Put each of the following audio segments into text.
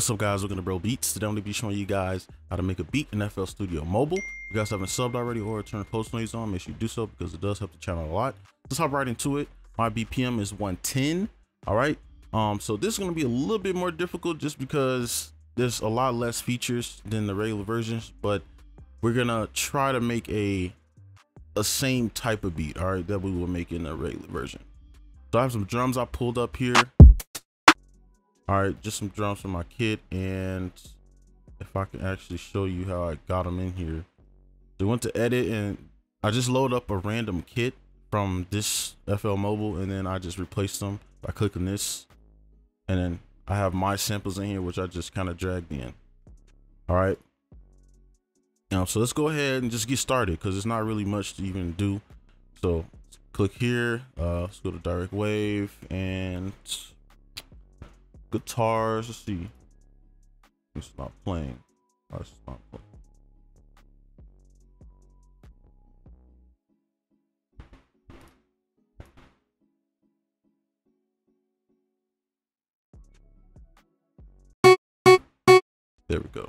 What's up, guys? Welcome to Bro Beats. Today I'm going to be showing you guys how to make a beat in FL Studio Mobile. If you guys haven't subbed already or turned post notifications on, make sure you do so because it does help the channel a lot. Let's hop right into it. My BPM is 110. All right. So this is going to be a little bit more difficult just because there's a lot less features than the regular versions, but we're going to try to make a same type of beat. All right. That we will make in the regular version. So I have some drums I pulled up here. All right, just some drums from my kit, and if I can actually show you how I got them in here. So I went to edit, and I just load up a random kit from this FL Mobile, and then I just replace them by clicking this. And then I have my samples in here, which I just kind of dragged in. All right. Now, so let's go ahead and just get started because it's not really much to even do. So click here, let's go to Direct Wave and guitars. Let's see. It's not playing. Oh, it's not playing. There we go.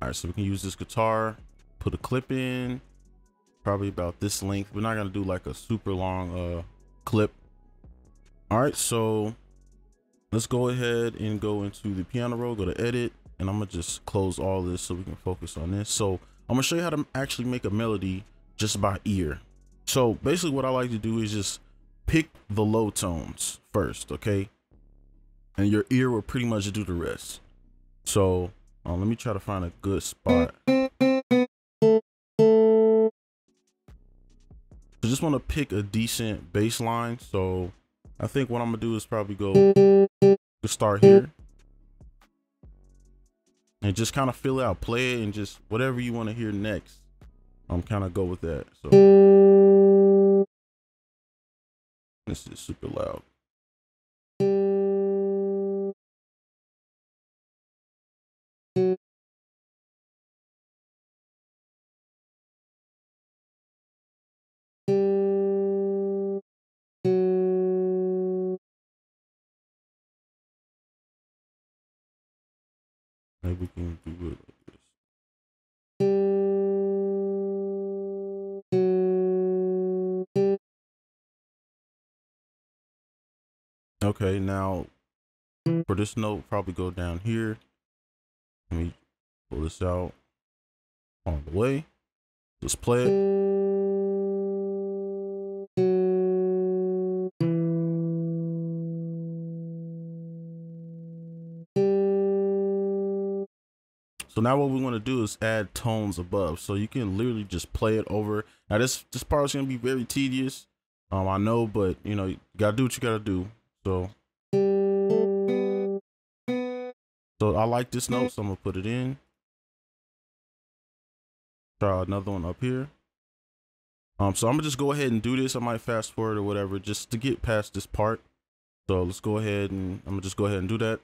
All right, so we can use this guitar, put a clip in, probably about this length. We're not gonna do like a super long clip. All right, so let's go ahead and go into the piano roll, go to edit, and I'm gonna just close all this so we can focus on this. So I'm gonna show you how to actually make a melody just by ear. So basically what I like to do is just pick the low tones first, okay? And your ear will pretty much do the rest. So let me try to find a good spot. I just wanna pick a decent bass line. So I think what I'm gonna do is probably go start here and just kind of fill it out, play it, and just whatever you want to hear next. I'm kind of go with that. So this is super loud. Maybe we can do it like this. Okay, now for this note, probably go down here. Let me pull this out on the way. Let's play it. So now what we want to do is add tones above. So you can literally just play it over. Now this part is going to be very tedious. I know, but you know, you got to do what you got to do. So I like this note, so I'm going to put it in. Try another one up here. So I'm going to just go ahead and do this. I might fast forward or whatever just to get past this part. So let's go ahead and I'm going to just go ahead and do that.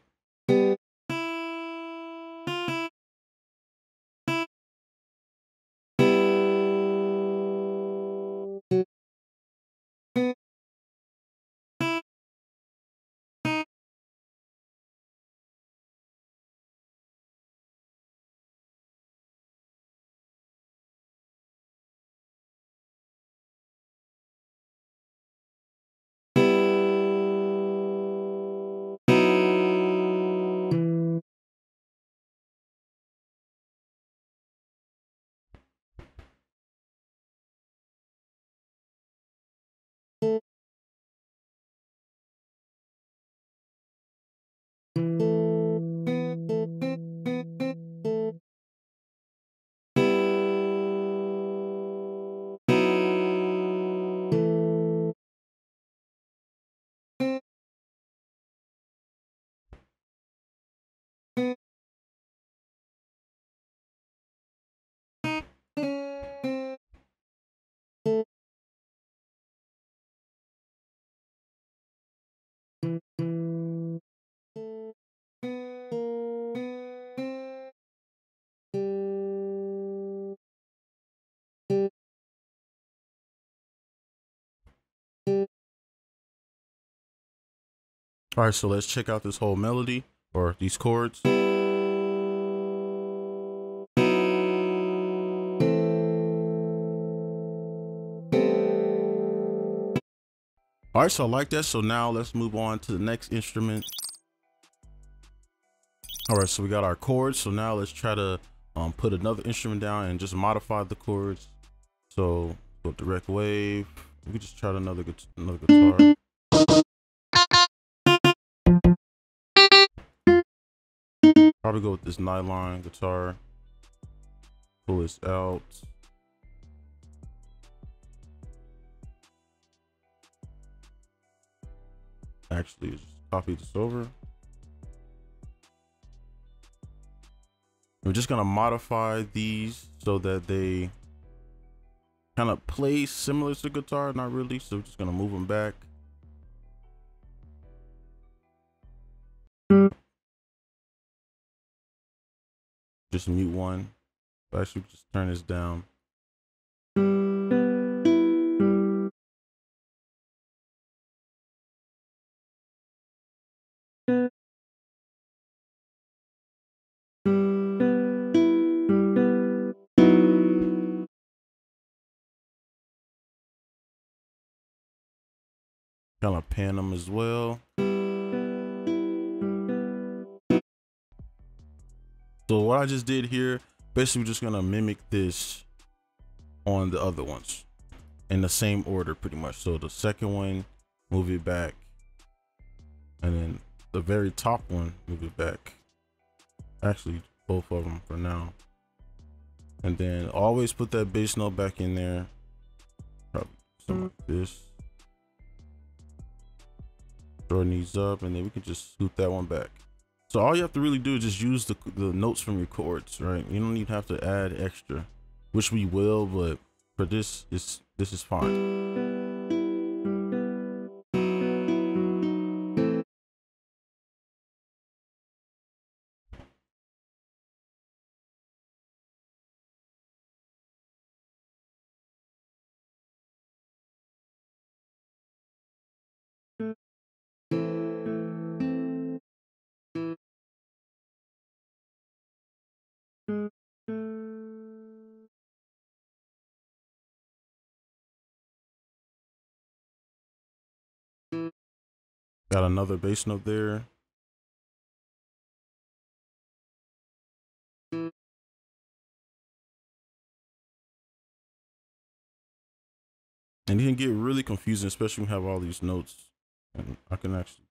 All right, so let's check out this whole melody. or these chords. All right, so I like that. So now let's move on to the next instrument. All right, so we got our chords. So now let's try to put another instrument down and just modify the chords. So go direct wave. We just tried another guitar. Probably go with this nylon guitar. Pull this out. Actually, just copy this over. We're just gonna modify these so that they kind of play similar to guitar, not really. So we're just gonna move them back. Just mute one. Actually, just turn this down. Kind of pan them as well. So what I just did here, basically we're just gonna mimic this on the other ones in the same order pretty much. So the second one, move it back. And then the very top one, move it back. Actually, both of them for now. And then always put that bass note back in there. Probably something like this. Throwing these up, and then we can just scoop that one back. So all you have to really do is just use the notes from your chords, right? You don't even have to add extra, which we will, but for this, this is fine. Got another bass note there. And it can get really confusing, especially when you have all these notes. And I can actually.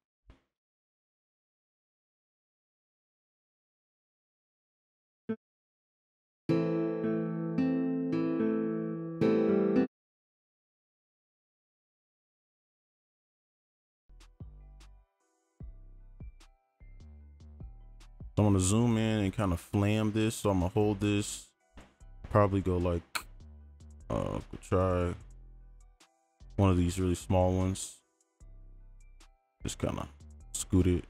So I'm gonna zoom in and kind of flam this. So I'm gonna hold this, probably go like, try one of these really small ones. Just kind of scoot it.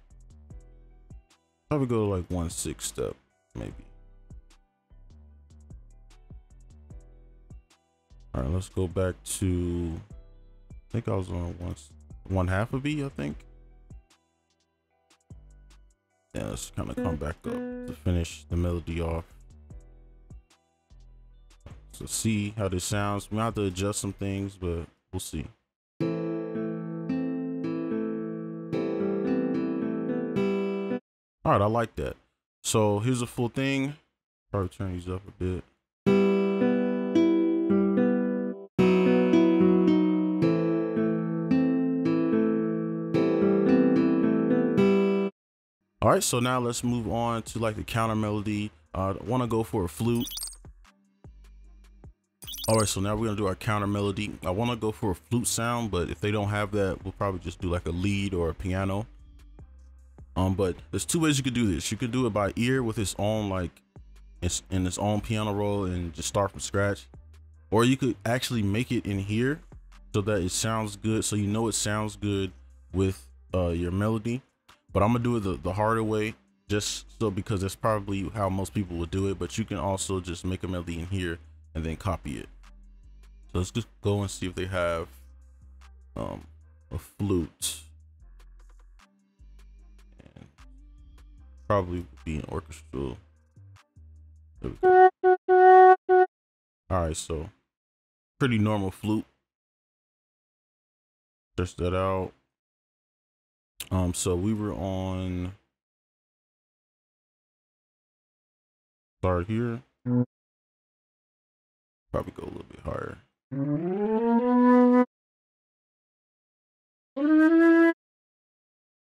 Probably go like 1/6 step, maybe. All right, let's go back to, I think I was on one half of B, I think. Yeah, let's kind of come back up to finish the melody off. So see how this sounds. We might have to adjust some things, but we'll see. All right, I like that. So here's the full thing. Probably turn these up a bit. All right, so now let's move on to like the counter melody. I want to go for a flute. All right, so now we're gonna do our counter melody. I want to go for a flute sound, but if they don't have that, we'll probably just do like a lead or a piano. But there's two ways you could do this. You could do it by ear with its own, like it's in its own piano roll and just start from scratch, or you could actually make it in here so that it sounds good. So you know it sounds good with your melody. But I'm gonna do it the harder way, just so because that's probably how most people would do it. But you can also just make a melody in here and then copy it. So let's just go and see if they have a flute. And probably be an orchestral. There we go. All right, so pretty normal flute. Search that out. So we were on start here. Probably go a little bit higher. So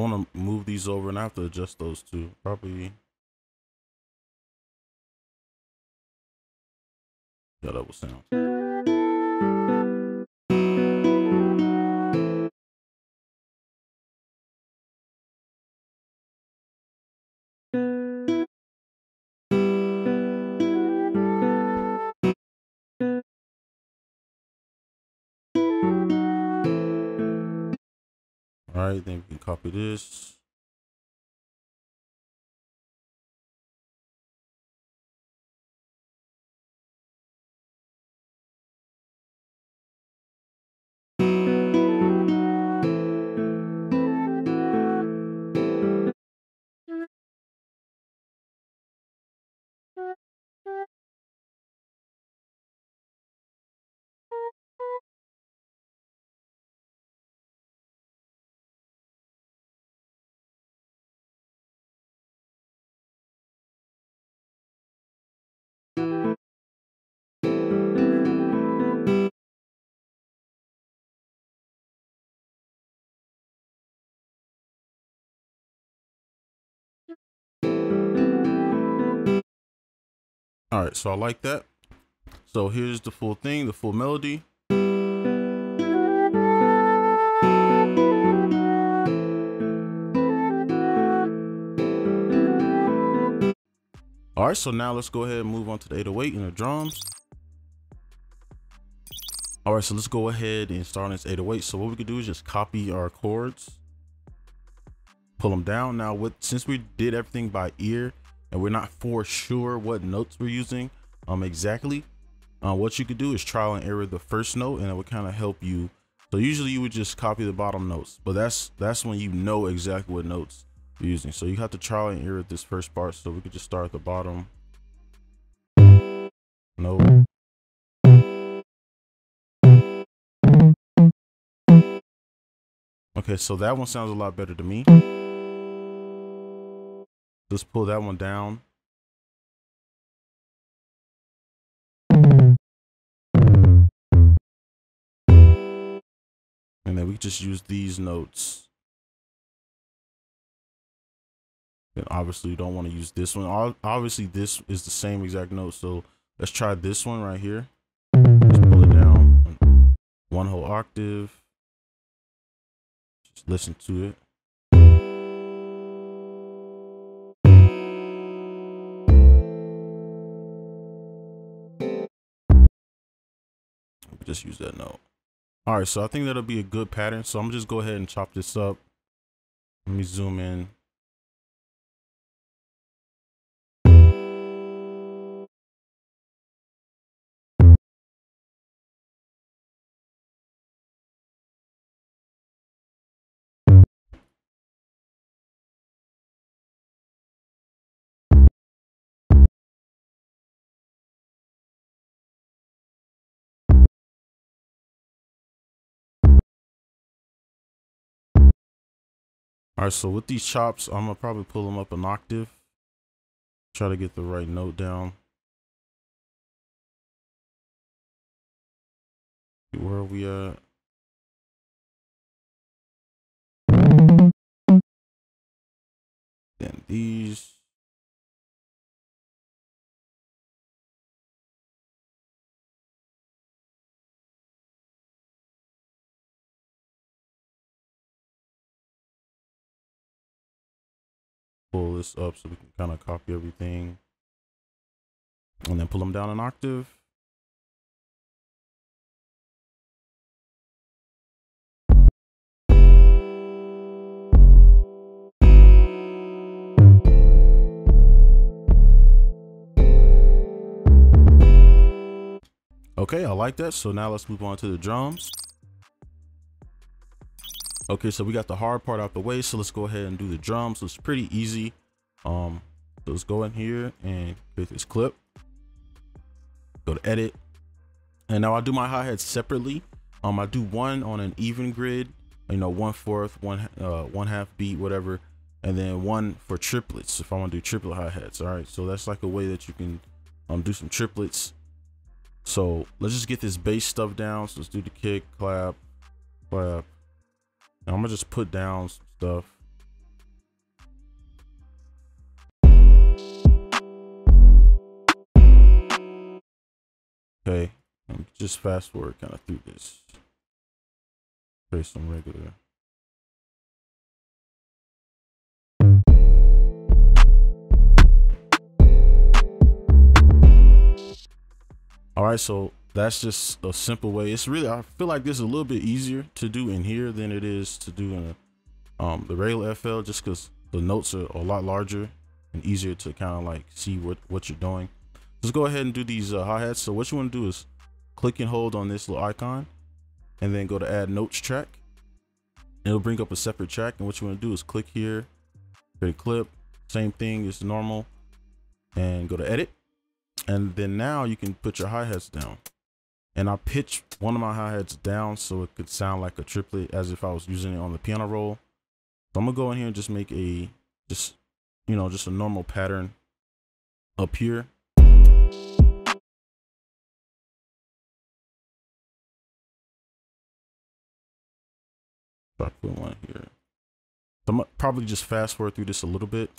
I want to move these over, and I have to adjust those two. Probably. Yeah, that will sound. All right, then we can copy this. All right, so I like that. So here's the full thing, the full melody. All right, so now let's go ahead and move on to the 808 and the drums. All right, so let's go ahead and start on this 808. So what we could do is just copy our chords, pull them down. Now, since we did everything by ear, and we're not for sure what notes we're using exactly, what you could do is trial and error the first note, and it would kind of help you. So usually you would just copy the bottom notes, but that's when you know exactly what notes you're using. So you have to trial and error this first part. So we could just start at the bottom. No. Okay, so that one sounds a lot better to me. Let's pull that one down. And then we just use these notes. And obviously you don't want to use this one. Obviously this is the same exact note. So let's try this one right here. Let's pull it down. one whole octave. Just listen to it. Just use that note. All right, so I think that'll be a good pattern. So I'm gonna just go ahead and chop this up. Let me zoom in. All right, so with these chops, I'm gonna probably pull them up an octave, try to get the right note down. Where are we at? Then these. Pull this up so we can kind of copy everything and then pull them down an octave. Okay, I like that. So now let's move on to the drums. Okay, so we got the hard part out the way, so let's go ahead and do the drums. So it's pretty easy. So let's go in here and click this clip, go to edit. And now I do my hi-hats separately. I do one on an even grid, you know, 1/4, one half beat, whatever. And then one for triplets if I want to do triplet hi-hats. All right, so that's like a way that you can do some triplets. So let's just get this bass stuff down. So let's do the kick, clap, clap. I'm gonna just put down some stuff. Okay, I'm just fast forward kind of through this. Play some regular. All right, so that's just a simple way. It's really, I feel like this is a little bit easier to do in here than it is to do in the regular FL, just because the notes are a lot larger and easier to kind of like see what you're doing. Let's go ahead and do these hi-hats. So what you want to do is click and hold on this little icon and then go to add notes track. It'll bring up a separate track, and what you want to do is click here, create a clip, same thing as normal, and go to edit. And then now you can put your hi-hats down. And I pitched one of my hi-hats down so it could sound like a triplet, as if I was using it on the piano roll. So I'm gonna go in here and just make a, just, you know, just a normal pattern up here. I put one here. So I'm gonna probably just fast forward through this a little bit.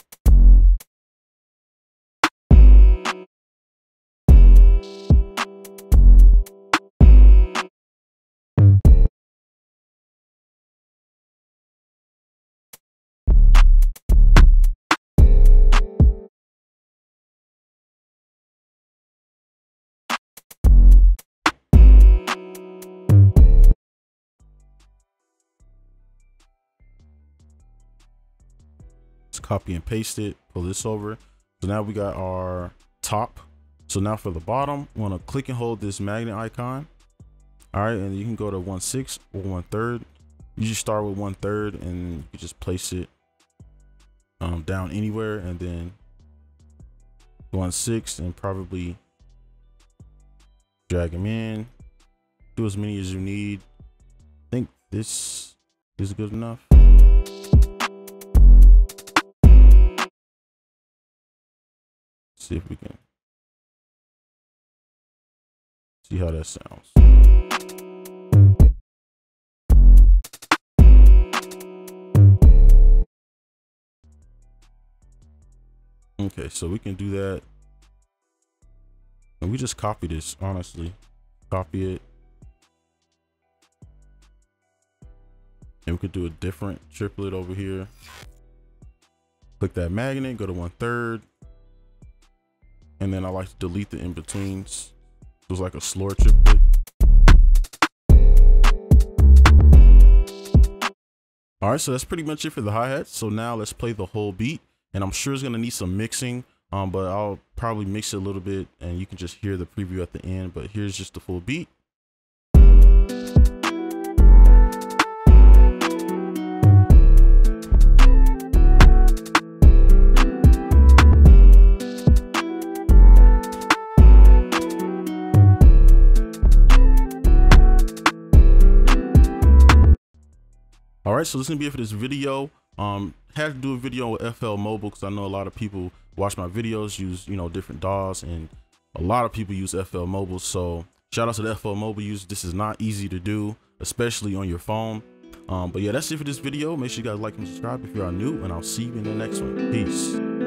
Copy and paste it, pull this over. So now we got our top. So now for the bottom, we want to click and hold this magnet icon. All right, and you can go to 1/6 or 1/3. You just start with 1/3 and you just place it down anywhere, and then 1/6 and probably drag them in. Do as many as you need. I think this is good enough. See if we can see how that sounds. Okay, so we can do that. And we just copy this, honestly. Copy it. And we could do a different triplet over here. Click that magnet, go to 1/3. And then I like to delete the in-betweens. It was like a slower triplet. All right, so that's pretty much it for the hi-hats. So now let's play the whole beat. And I'm sure it's gonna need some mixing, but I'll probably mix it a little bit and you can just hear the preview at the end, but here's just the full beat. All right, so this is gonna be it for this video. Had to do a video with FL Mobile because I know a lot of people watch my videos, use, you know, different DAWs, and a lot of people use FL Mobile. So shout out to the FL Mobile users. This is not easy to do, especially on your phone. But yeah, that's it for this video. Make sure you guys like and subscribe if you are new, and I'll see you in the next one. Peace.